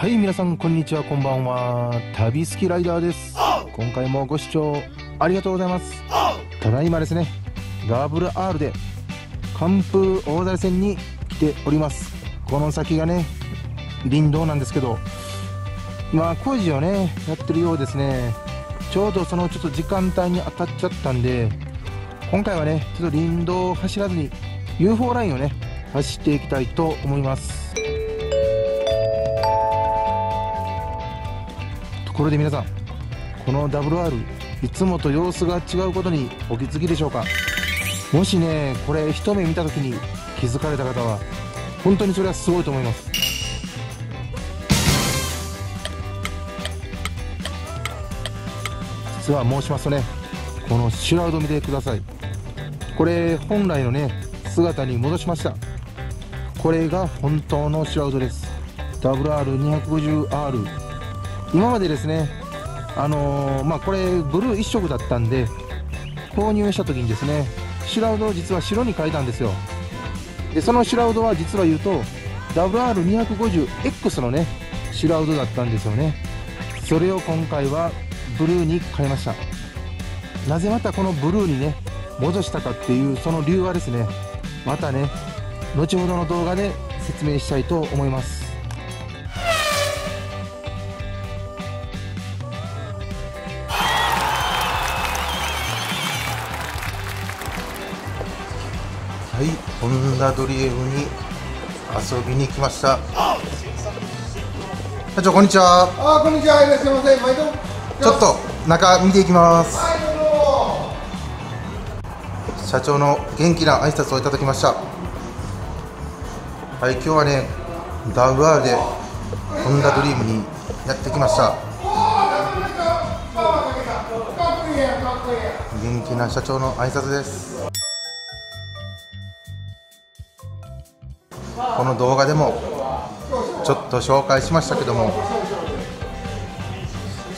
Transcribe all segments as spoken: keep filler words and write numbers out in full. はい、皆さんこんにちは、こんばんは。旅好きライダーです。今回もご視聴ありがとうございます。ただいまですね、 ダブリューアール で関風大谷線に来ております。この先がね、林道なんですけど、まあ工事をねやってるようですね。ちょうどそのちょっと時間帯に当たっちゃったんで、今回はねちょっと林道を走らずに ユーフォー ラインをね走っていきたいと思います。ところで皆さん、この ダブリューアール いつもと様子が違うことにお気づきでしょうか。もしねこれ一目見た時に気づかれた方は本当にそれはすごいと思います。実は申しますとね、このシュラウドを見てください。これ本来のね姿に戻しました。これが本当のシュラウドです。 ダブリューアールにひゃくごじゅうアール、 今までですねあのー、まあこれブルー一色だったんで、購入した時にですねシュラウドを実は白に変えたんですよ。でそのシュラウドは実は言うと ダブリューアールにひゃくごじゅうエックス のねシュラウドだったんですよね。それを今回はブルーに変えました。なぜまたこのブルーにね戻したかっていうその理由はですね、またね後ほどの動画で説明したいと思います。はい、ホンダドリームに遊びに来ました。社長こんにちは。あ、こんにちは、いらっしゃいませ。毎度ちょっと中見ていきます。社長の元気な挨拶をいただきました。はい、今日はね ダブリューアール でホンダドリームにやってきました。元気な社長の挨拶です。この動画でもちょっと紹介しましたけども、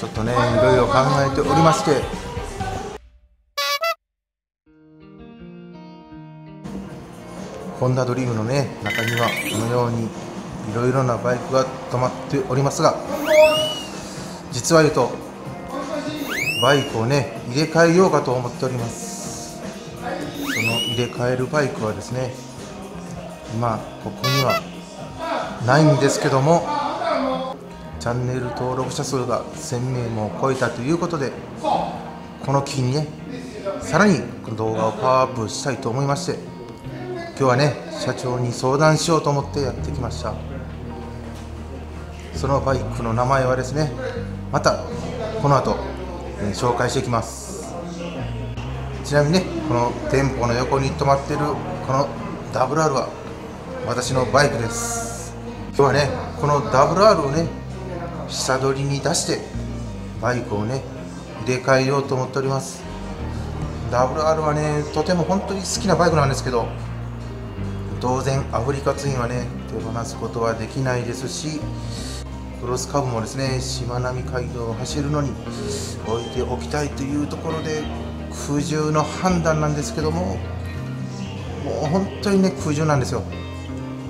ちょっとねいろいろ考えておりまして、ホンダドリームのね中にはこのようにいろいろなバイクが止まっておりますが、実は言うとバイクをね入れ替えようかと思っております。その入れ替えるバイクはですね、今ここにはないんですけども、チャンネル登録者数がせんめいも超えたということで、この機にねさらに動画をパワーアップしたいと思いまして、今日はね社長に相談しようと思ってやってきました。そのバイクの名前はですね、またこの後、えー、紹介していきます。ちなみにね、この店舗の横に止まっているこの ダブリューアール は私のバイクです。今日はねこの ダブリューアール をね下取りに出してバイクをね入れ替えようと思っております。 ダブリューアール はねとても本当に好きなバイクなんですけど、当然アフリカツインはね手放すことはできないですし、クロスカブもですねしまなみ海道を走るのに置いておきたいというところで苦渋の判断なんですけども、もう本当にね苦渋なんですよ。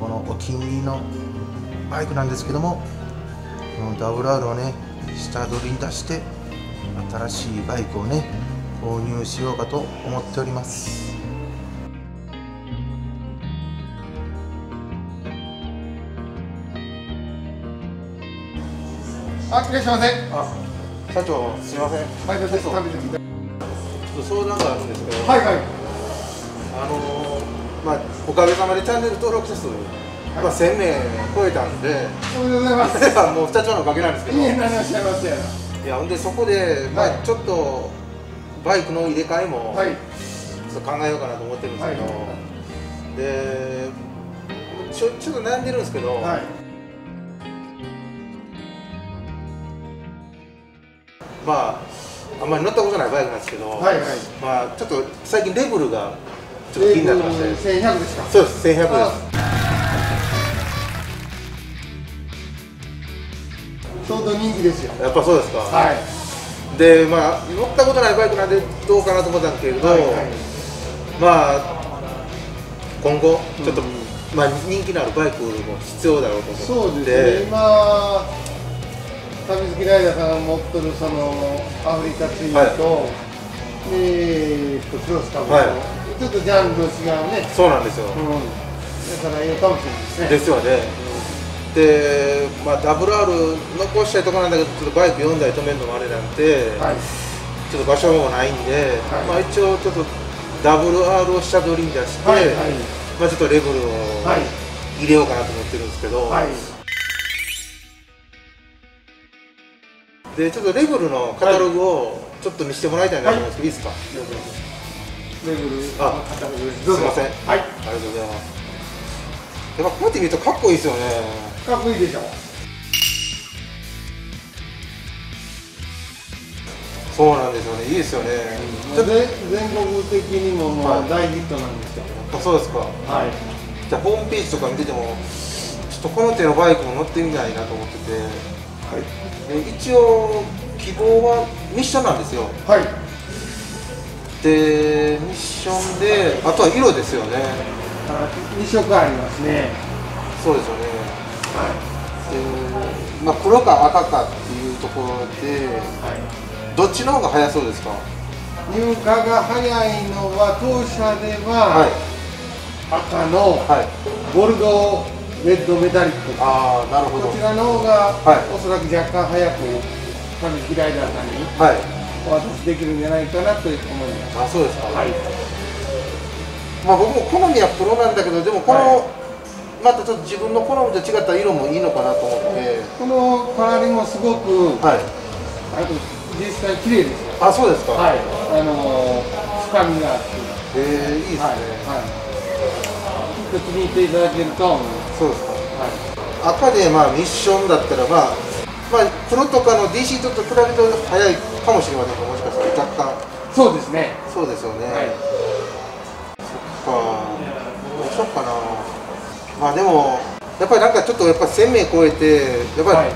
このお気に入りのバイクなんですけども、この ダブリューアール をね下取りに出して新しいバイクをね購入しようかと思っております。あ、いらっしゃいませ。あ、社長すみません。毎度です。ちょっと相談があるんですけど、はいはい。あのー、まあおかげさまでチャンネル登録者数まあせんめい超えたんで、おめでとうございます。もう社長のおかげなんですけど。いや、何をおっしゃいますよ。いや、ほんでそこで、まあちょっとバイクの入れ替えもちょっと考えようかなと思ってるんですけど、で、ちょちょっと悩んでるんですけど、まああんまり乗ったことないバイクなんですけど、まあちょっと最近レブルがちょっと気になってまして。せんひゃくですか？そうです、せんひゃくです。相当人気ですよ。やっぱそうですか。はい。で、まあ乗ったことないバイクなんでどうかなと思ったんですけれど、まあ今後ちょっとまあ、人気のあるバイクも必要だろうと思って。そうですね、今上月ライダーさんが持ってるそのアフリカツインと、はい、えーとクロスカブと、はい、ちょっとジャンル違うね。そうなんですよ、うん、だからいいかもしれないですね。ですよね、うん、で、まあ、ダブリューアール 残したいところなんだけど、ちょっとバイクよんだい止めるのもあれなんで、はい、ちょっと場所もないんで、はい、まあ一応ちょっと ダブリューアール を下取りに出して、はいはい、まあちょっとレベルを入れようかなと思ってるんですけど、はい、でちょっとレベルのカタログをちょっと見せてもらいたいなと思うんですけど、いいですか？レベルのカタログです。すみません。はい。ありがとうございます。やっぱこうやって見るとかっこいいですよね。かっこいいでしょ。そうなんですよね。いいですよね。全国的にもまあ大ヒットなんですよ。あ、そうですか。はい。じゃあホームページとか見てても、ちょっとこの手のバイクも乗ってみたいなと思ってて。はい。で一応希望はミッションなんですよ。はい。でミッションで、あとは色ですよね。にしょくありますね。そうですよね。はい。で、まあ黒か赤かっていうところで。はい。どっちの方が早そうですか？入荷が早いのは当社では、はい、赤のボルドーレッドメタリック、あー、なるほど、こちらの方が、はい、おそらく若干早く上木ライダーさんにお渡しできるんじゃないかなと思います。あ、そうですか、はい。まあ、僕も好みは黒なんだけど、でもこの、はい、またちょっと自分の好みと違った色もいいのかなと思って、このカラーリングもすごく、はい、あと実際綺麗ですよ。あ、そうですか。はい。あの深みがあって。ええ、いいですね。はい。気に入っていただけると。そうですか。はい。赤でまあミッションだったらまあまあ黒とかの ディーシー と比べると早いかもしれませんが、もしかしたら若干。そうですね。そうですよね。はい。そっか。どうしようかな。まあでもやっぱりなんかちょっとやっぱせんめい超えてやっぱり。はい、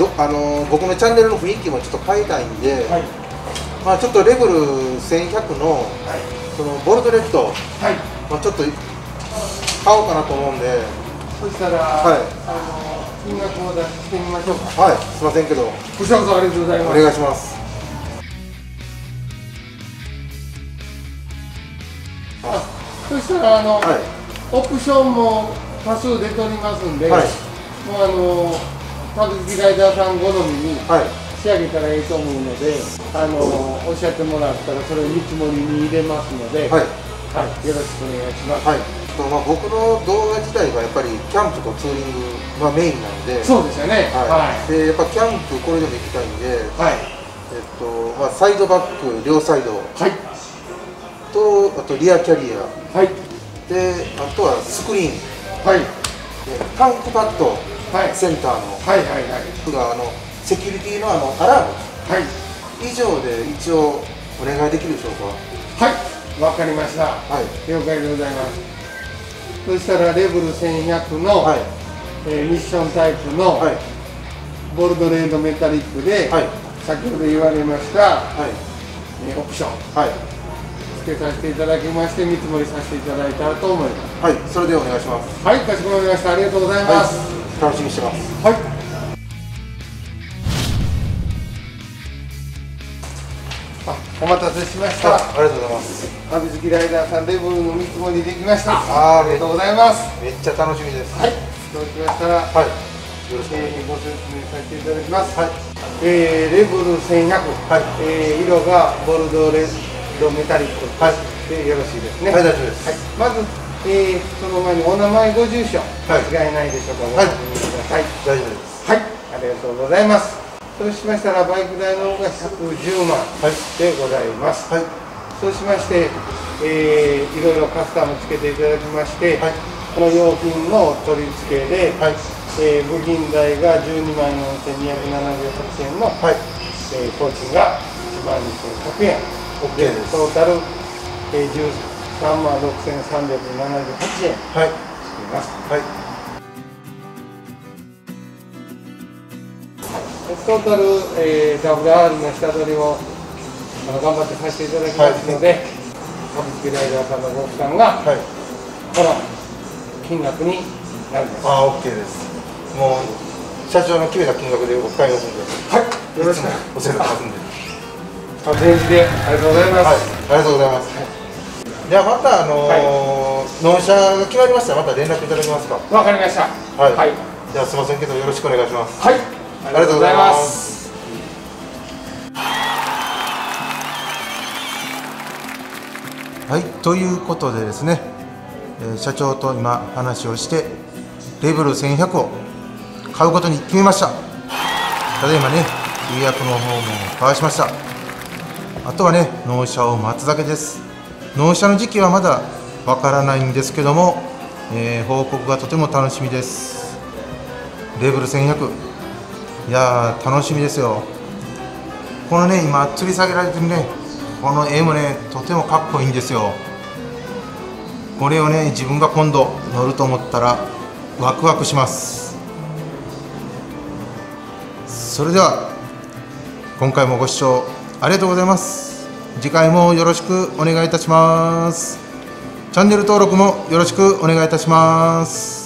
どあの僕のチャンネルの雰囲気もちょっと変えたいんで、はい、まあちょっとレベルせんひゃくの、はい、そのボルドレッド、はい、まあちょっと買おうかなと思うんで、そしたら、はい、あの金額を出してみましょうか。はい、すいませんけど、ご視聴ありがとうございます。お願いします。あ、そしたらあの、はい、オプションも多数出ておりますんで、はい、もうあの上月ライダーさん好みに仕上げたらいいと思うので、はい、あのおっしゃってもらったらそれを見積もりに入れますので、はい、はい、よろしくお願いします。はい、とまあ僕の動画自体がやっぱりキャンプとツーリングがメインなので、そうですよね。はい。でやっぱキャンプこれでも行きたいんで、はい、えっとまあサイドバック両サイド、はい、とあとリアキャリア、はい、であとはスクリーン、はい、タンクパッド。はい、センターの服がセキュリティのあのアラーム、はい、以上で一応お願いできるでしょうか？はい、わかりました。はい、了解でございます。そしたらレベルせんひゃくの、はい、えー、ミッションタイプの、はい、ボルドレードメタリックで、はい、先ほど言われました、はい、えー、オプション、はい、付けさせていただきまして見積もりさせていただいたらと思います。はい、それでお願いします。はい、かしこまりました。ありがとうございます、はい、楽しみにしてます。はい。あ、お待たせしました。ありがとうございます。上月ライダーさんレベルの見積もりできました。あ、ありがとうございます。めっちゃ楽しみです。はい。そうしましたら、はい。よろしくお願いします。ご説明させていただきます。はい。えー、レベルせんひゃく。はい。えー、色がボルドレッドメタリック。はい。でよろしいですね。はい、大丈夫です。はい。まず。えー、その前にお名前ご住所、はい、間違いないでしょうか。ご確認ください。大丈夫です。はい、ありがとうございます。そうしましたらバイク代の方がひゃくじゅうまんでございます。はい、そうしまして、えー、いろいろカスタムつけていただきまして、はい、この用品の取り付けで、はい、えー、部品代がじゅうにまんよんせんにひゃくななじゅうはちえんの、はい、えー、工賃がいちまんにせんひゃくえん、OK、です。トータル、えー、じゅうさんまんさんまんろくせんさんびゃくななじゅうはちえんしています。はい。トータル、えー、ダブリューアール の下取りを頑張ってさせていただきますので、上月ライダーさんのご負担が、はい、この金額になります。ああ、 OK です。もう社長の決めた金額でお買いますんで、はい、よろしくお世話になりますんで、あ、電池でありがとうございます。はい、ありがとうございます。ではまた、あの納車が決まりましたらまた連絡いただけますか。わかりました。はい、じゃあすいませんけどよろしくお願いします。はい、ありがとうございます。はい、ということでですね、社長と今話をしてレベルせんひゃくを買うことに決めました。ただいまね、契約の方も交わしました。あとはね、納車を待つだけです。納車の時期はまだわからないんですけども、えー、報告がとても楽しみです。レベルせんひゃく、いやー楽しみですよ。このね、今吊り下げられてるね、この絵もね、とてもかっこいいんですよ。これをね、自分が今度乗ると思ったらワクワクします。それでは今回もご視聴ありがとうございます。次回もよろしくお願いいたします。チャンネル登録もよろしくお願いいたします。